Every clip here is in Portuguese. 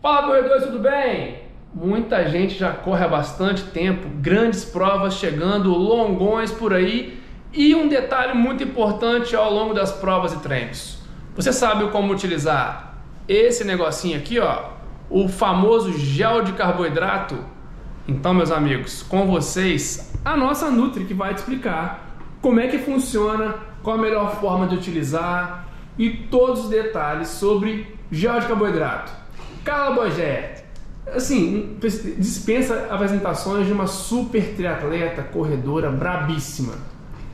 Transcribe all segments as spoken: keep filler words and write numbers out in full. Fala, corredores, tudo bem? Muita gente já corre há bastante tempo, grandes provas chegando, longões por aí, e um detalhe muito importante ao longo das provas e treinos. Você sabe como utilizar esse negocinho aqui, ó, o famoso gel de carboidrato? Então, meus amigos, com vocês, a nossa Nutri, que vai te explicar como é que funciona, qual a melhor forma de utilizar e todos os detalhes sobre gel de carboidrato. Carla Bogéa, assim, dispensa apresentações de uma super triatleta, corredora, brabíssima.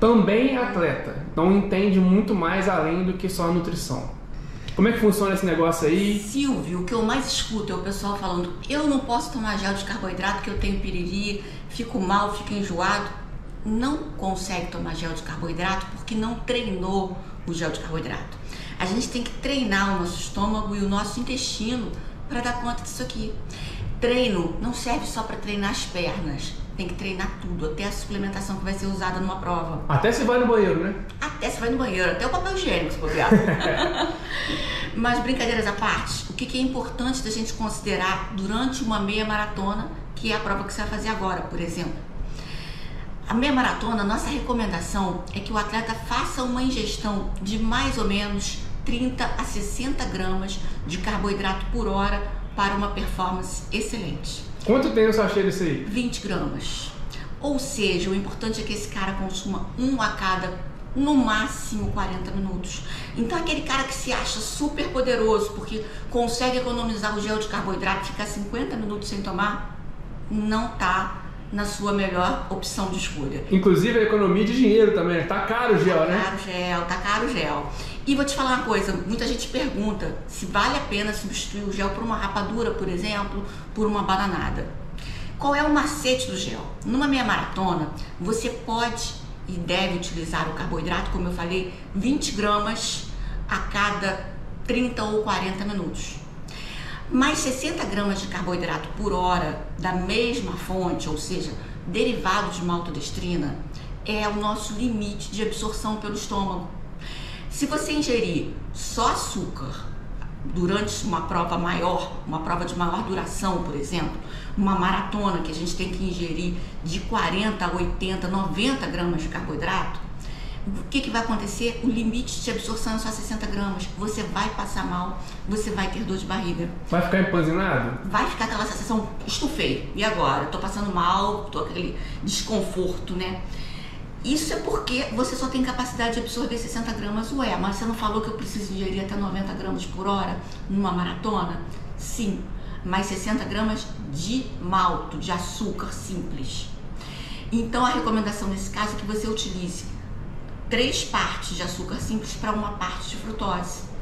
Também é atleta, então entende muito mais além do que só a nutrição. Como é que funciona esse negócio aí? Silvio, o que eu mais escuto é o pessoal falando: eu não posso tomar gel de carboidrato que eu tenho piriri, fico mal, fico enjoado. Não consegue tomar gel de carboidrato porque não treinou o gel de carboidrato. A gente tem que treinar o nosso estômago e o nosso intestino para dar conta disso aqui. Treino não serve só para treinar as pernas, tem que treinar tudo, até a suplementação que vai ser usada numa prova. Até se vai no banheiro, né? Até se vai no banheiro, até o papel higiênico se bobear. Mas brincadeiras à parte, o que, que é importante da gente considerar durante uma meia maratona, que é a prova que você vai fazer agora, por exemplo. A meia maratona, a nossa recomendação é que o atleta faça uma ingestão de mais ou menos trinta a sessenta gramas de carboidrato por hora para uma performance excelente. Quanto tem o sachê desse aí? vinte gramas. Ou seja, o importante é que esse cara consuma um a cada, no máximo, quarenta minutos. Então aquele cara que se acha super poderoso porque consegue economizar o gel de carboidrato e ficar cinquenta minutos sem tomar, não tá na sua melhor opção de escolha. Inclusive a economia de dinheiro também, tá caro o gel, tá, né? Tá caro o gel, tá caro o gel. E vou te falar uma coisa, muita gente pergunta se vale a pena substituir o gel por uma rapadura, por exemplo, por uma bananada. Qual é o macete do gel? Numa meia maratona, você pode e deve utilizar o carboidrato, como eu falei, vinte gramas a cada trinta ou quarenta minutos. Mais sessenta gramas de carboidrato por hora da mesma fonte, ou seja, derivado de maltodestrina, é o nosso limite de absorção pelo estômago. Se você ingerir só açúcar durante uma prova maior, uma prova de maior duração, por exemplo, uma maratona que a gente tem que ingerir de quarenta a oitenta, noventa gramas de carboidrato, o que, que vai acontecer? O limite de absorção é só sessenta gramas. Você vai passar mal, você vai ter dor de barriga. Vai ficar empanzinado? Vai ficar aquela sensação, estufei, e agora? Tô passando mal, tô aquele desconforto, né? Isso é porque você só tem capacidade de absorver sessenta gramas. Ué, mas você não falou que eu preciso ingerir até noventa gramas por hora numa maratona? Sim, mas sessenta gramas de malto, de açúcar simples. Então a recomendação nesse caso é que você utilize três partes de açúcar simples para uma parte de frutose.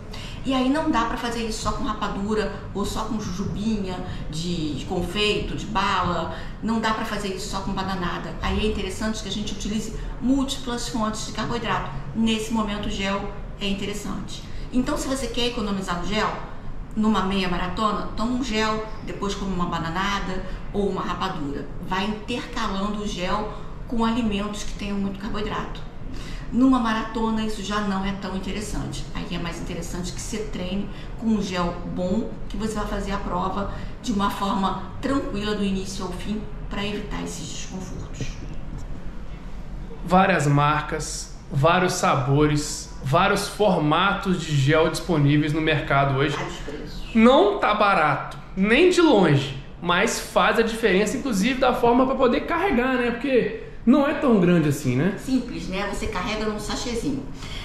E aí não dá para fazer isso só com rapadura ou só com jujubinha de confeito, de bala. Não dá para fazer isso só com bananada. Aí é interessante que a gente utilize múltiplas fontes de carboidrato. Nesse momento o gel é interessante. Então, se você quer economizar o gel numa meia maratona, toma um gel, depois come uma bananada ou uma rapadura. Vai intercalando o gel com alimentos que tenham muito carboidrato. Numa maratona isso já não é tão interessante. Aí é mais interessante que você treine com um gel bom, que você vai fazer a prova de uma forma tranquila do início ao fim, para evitar esses desconfortos. Várias marcas, vários sabores, vários formatos de gel disponíveis no mercado hoje. Não tá barato, nem de longe, mas faz a diferença, inclusive da forma para poder carregar, né? Porque não é tão grande assim, né? Simples, né? Você carrega num sachêzinho.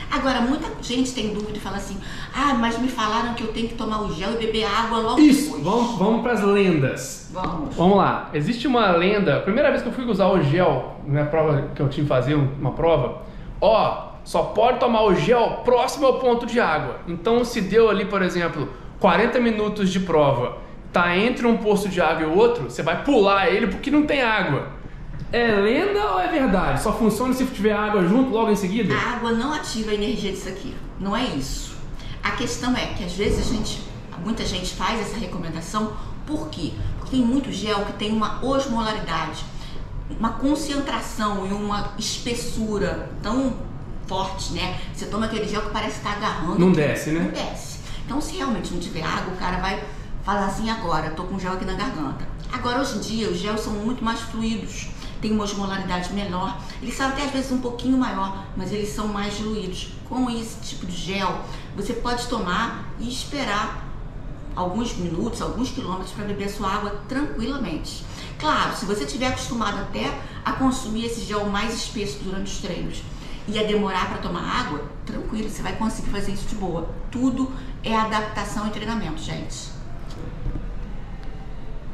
Agora, muita gente tem dúvida e fala assim: ah, mas me falaram que eu tenho que tomar o gel e beber água logo depois. Isso, vamos, vamos para as lendas. Vamos. Vamos lá. Existe uma lenda, primeira vez que eu fui usar o gel, na prova que eu tive que fazer, uma prova, ó, só pode tomar o gel próximo ao ponto de água. Então, se deu ali, por exemplo, quarenta minutos de prova, tá entre um posto de água e o outro, você vai pular ele porque não tem água. É lenda ou é verdade? Só funciona se tiver água junto logo em seguida? A água não ativa a energia disso aqui, não é isso. A questão é que às vezes a gente, muita gente faz essa recomendação, por quê? Porque tem muito gel que tem uma osmolaridade, uma concentração e uma espessura tão forte, né? Você toma aquele gel que parece que tá agarrando. Não desce, né? Não desce. Então se realmente não tiver água, o cara vai falar assim agora, tô com gel aqui na garganta. Agora, hoje em dia, os gels são muito mais fluidos, tem uma osmolaridade melhor, eles são até às vezes um pouquinho maior, mas eles são mais diluídos. Com esse tipo de gel, você pode tomar e esperar alguns minutos, alguns quilômetros para beber a sua água tranquilamente. Claro, se você estiver acostumado até a consumir esse gel mais espesso durante os treinos e a demorar para tomar água, tranquilo, você vai conseguir fazer isso de boa. Tudo é adaptação e treinamento, gente.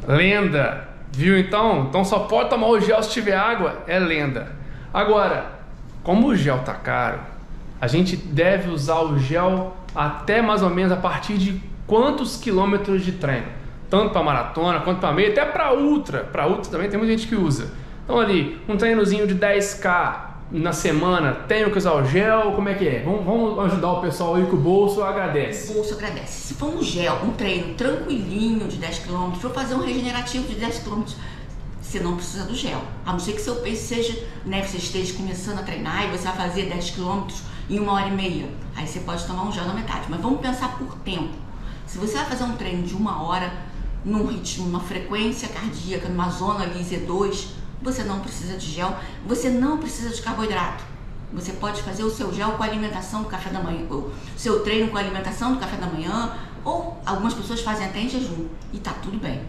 Lenda! Viu então? Então só pode tomar o gel se tiver água, é lenda. Agora, como o gel tá caro, a gente deve usar o gel até mais ou menos a partir de quantos quilômetros de treino? Tanto para maratona, quanto para meia, até para ultra. Para ultra também tem muita gente que usa. Então ali, um treinozinho de dez K na semana, tenho que usar o gel, como é que é? Vamos, vamos ajudar o pessoal aí que o bolso agradece. O bolso agradece. Se for um gel, um treino tranquilinho de dez quilômetros, for fazer um regenerativo de dez quilômetros, você não precisa do gel. A não ser que seu peso seja, né, você esteja começando a treinar e você vai fazer dez quilômetros em uma hora e meia. Aí você pode tomar um gel na metade. Mas vamos pensar por tempo. Se você vai fazer um treino de uma hora, num ritmo, numa frequência cardíaca, numa zona ali Z dois, você não precisa de gel, você não precisa de carboidrato. Você pode fazer o seu gel com a alimentação do café da manhã, ou o seu treino com a alimentação do café da manhã, ou algumas pessoas fazem até em jejum, e tá tudo bem.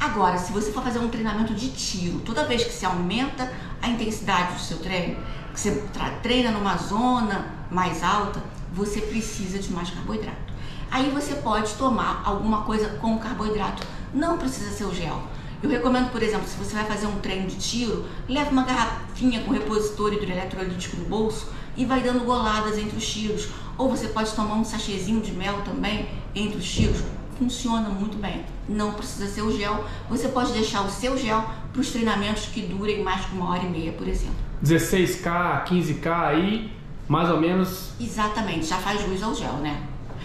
Agora, se você for fazer um treinamento de tiro, toda vez que você aumenta a intensidade do seu treino, que você treina numa zona mais alta, você precisa de mais carboidrato. Aí você pode tomar alguma coisa com carboidrato, não precisa ser o gel. Eu recomendo, por exemplo, se você vai fazer um treino de tiro, leva uma garrafinha com repositor hidroeletrolítico no bolso e vai dando goladas entre os tiros. Ou você pode tomar um sachêzinho de mel também entre os tiros. Funciona muito bem, não precisa ser o gel. Você pode deixar o seu gel para os treinamentos que durem mais de uma hora e meia, por exemplo. dezesseis K, quinze K aí, mais ou menos? Exatamente, já faz jus ao gel, né?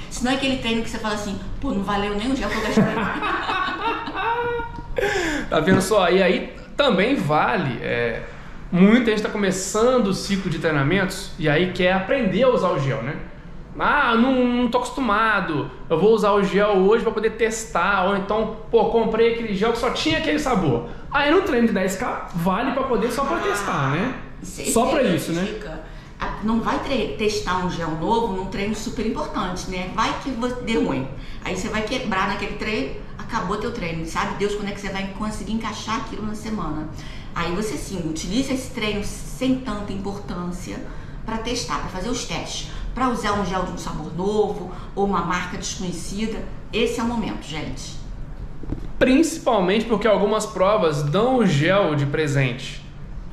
Se não é aquele treino que você fala assim, pô, não valeu nem o gel que eu gastei. Tá vendo só? E aí também vale. É, muita gente está começando o ciclo de treinamentos e aí quer aprender a usar o gel, né? Ah, não, não tô acostumado, eu vou usar o gel hoje para poder testar. Ou então, pô, comprei aquele gel que só tinha aquele sabor. Aí no treino de dez K vale para poder só para testar, né? Só para isso, né? Não vai testar um gel novo num treino super importante, né? Vai que dê ruim. Aí você vai quebrar naquele treino, acabou teu treino. Sabe Deus quando é que você vai conseguir encaixar aquilo na semana. Aí você sim, utiliza esse treino sem tanta importância para testar, para fazer os testes. Para usar um gel de um sabor novo ou uma marca desconhecida. Esse é o momento, gente. Principalmente porque algumas provas dão o gel de presente.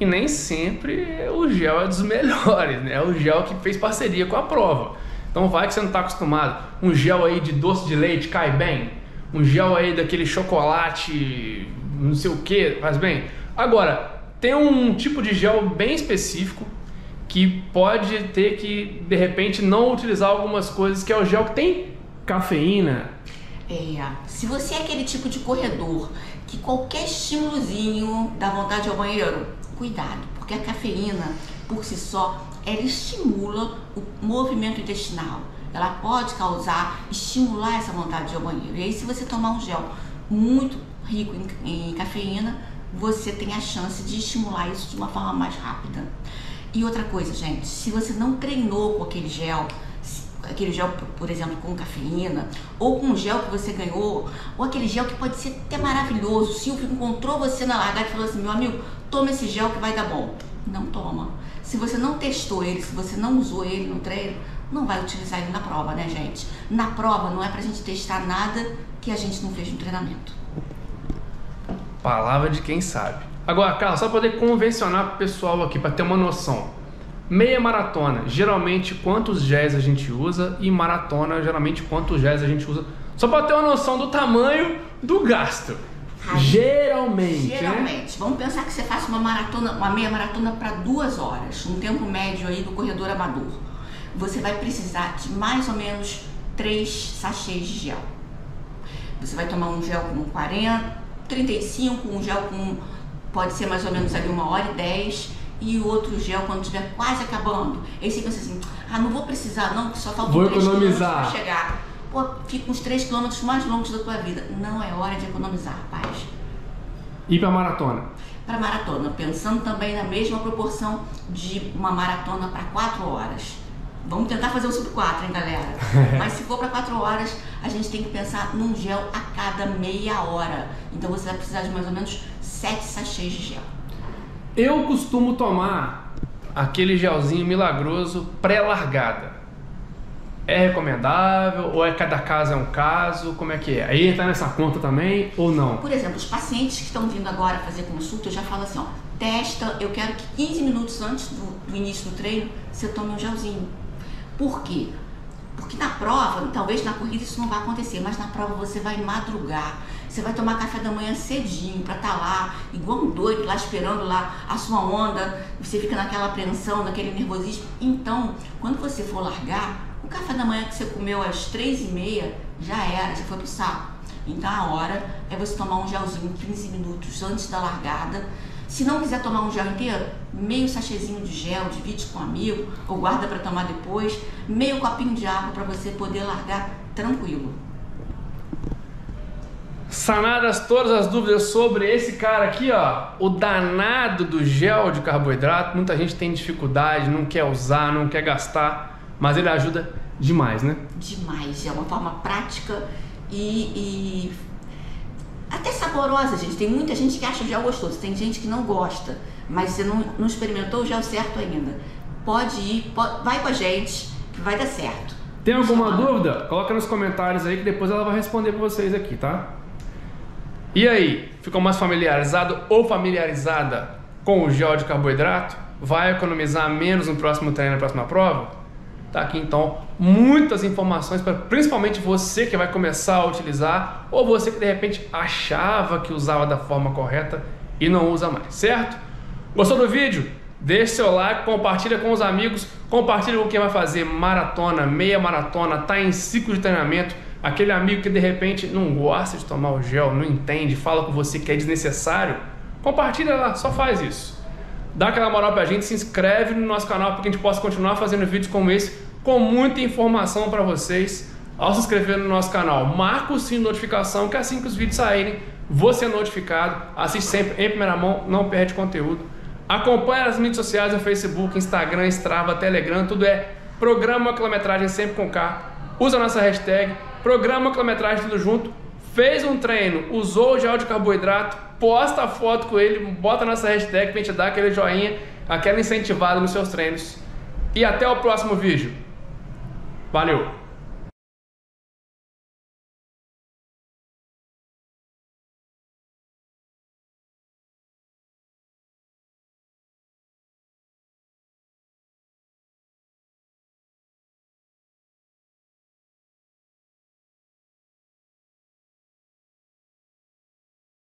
E nem sempre o gel é dos melhores, né? É o gel que fez parceria com a prova. Então vai que você não está acostumado. Um gel aí de doce de leite cai bem. Um gel aí daquele chocolate, não sei o que, faz bem. Agora, tem um tipo de gel bem específico que pode ter que, de repente, não utilizar algumas coisas, que é o gel que tem cafeína. É, se você é aquele tipo de corredor que qualquer estímulozinho dá vontade ao banheiro, cuidado, porque a cafeína, por si só, ela estimula o movimento intestinal. Ela pode causar, estimular essa vontade de ir ao banheiro. E aí, se você tomar um gel muito rico em, em cafeína, você tem a chance de estimular isso de uma forma mais rápida. E outra coisa, gente, se você não treinou com aquele gel, aquele gel, por exemplo, com cafeína, ou com o gel que você ganhou, ou aquele gel que pode ser até maravilhoso, o Silvio encontrou você na largada e falou assim, meu amigo, toma esse gel que vai dar bom. Não toma. Se você não testou ele, se você não usou ele no treino, não vai utilizar ele na prova, né, gente? Na prova não é pra gente testar nada que a gente não fez no treinamento. Palavra de quem sabe. Agora, Carla, só pra poder convencionar pro pessoal aqui, pra ter uma noção. Meia maratona, geralmente quantos géis a gente usa, e maratona, geralmente quantos géis a gente usa, só para ter uma noção do tamanho do gasto. Ai, geralmente, geralmente. Né? Vamos pensar que você faça uma maratona, uma meia maratona para duas horas, um tempo médio aí do corredor amador. Você vai precisar de mais ou menos três sachês de gel. Você vai tomar um gel com quarenta, trinta e cinco, um gel com pode ser mais ou menos ali uma hora e dez. E o outro gel quando estiver quase acabando. Aí você pensa assim, ah, não vou precisar não, que só falta três minutos para chegar. pô, fica uns três quilômetros mais longos da tua vida. Não é hora de economizar, rapaz. E para maratona? Para maratona, pensando também na mesma proporção de uma maratona para quatro horas. Vamos tentar fazer um sub quatro, hein, galera? Mas se for para quatro horas, a gente tem que pensar num gel a cada meia hora. Então você vai precisar de mais ou menos sete sachês de gel. Eu costumo tomar aquele gelzinho milagroso pré-largada. É recomendável ou é cada caso é um caso? Como é que é? Aí entra nessa conta também ou não? Por exemplo, os pacientes que estão vindo agora fazer consulta, eu já falo assim, ó, testa, eu quero que quinze minutos antes do, do início do treino, você tome um gelzinho. Por quê? Porque na prova, talvez na corrida isso não vai acontecer, mas na prova você vai madrugar, você vai tomar café da manhã cedinho pra estar lá, igual um doido lá esperando lá a sua onda, você fica naquela apreensão, naquele nervosismo. Então, quando você for largar, o café da manhã que você comeu às três e meia, já era, já foi pro saco. Então a hora é você tomar um gelzinho quinze minutos antes da largada. Se não quiser tomar um gel inteiro, meio sachêzinho de gel, divide com um amigo, ou guarda para tomar depois, meio copinho de água para você poder largar tranquilo. Sanadas todas as dúvidas sobre esse cara aqui, ó, o danado do gel de carboidrato. Muita gente tem dificuldade, não quer usar, não quer gastar. Mas ele ajuda demais, né? Demais, é uma forma prática e, e até saborosa, gente. Tem muita gente que acha o gel gostoso, tem gente que não gosta, mas você não, não experimentou o gel certo ainda. Pode ir, pode, vai com a gente, que vai dar certo. Tem alguma dúvida? Coloca nos comentários aí que depois ela vai responder pra vocês aqui, tá? E aí, ficou mais familiarizado ou familiarizada com o gel de carboidrato? Vai economizar menos no próximo treino, na próxima prova? Tá aqui então muitas informações para principalmente você que vai começar a utilizar ou você que de repente achava que usava da forma correta e não usa mais, certo? Gostou do vídeo? Deixe seu like, compartilha com os amigos, compartilha com quem vai fazer maratona, meia maratona, tá em ciclo de treinamento, aquele amigo que de repente não gosta de tomar o gel, não entende, fala com você que é desnecessário, compartilha lá, só faz isso. Dá aquela moral pra gente, se inscreve no nosso canal para que a gente possa continuar fazendo vídeos como esse, com muita informação para vocês. Ao se inscrever no nosso canal, marca o sininho de notificação, que assim que os vídeos saírem, você é notificado. Assiste sempre em primeira mão, não perde conteúdo. Acompanha as mídias sociais no Facebook, Instagram, Strava, Telegram, tudo é Programa Quilometragem sempre com K. Usa a nossa hashtag, Programa Quilometragem tudo junto. Fez um treino, usou o gel de carboidrato, posta a foto com ele, bota nossa hashtag pra gente dar aquele joinha, aquela incentivada nos seus treinos. E até o próximo vídeo. Valeu!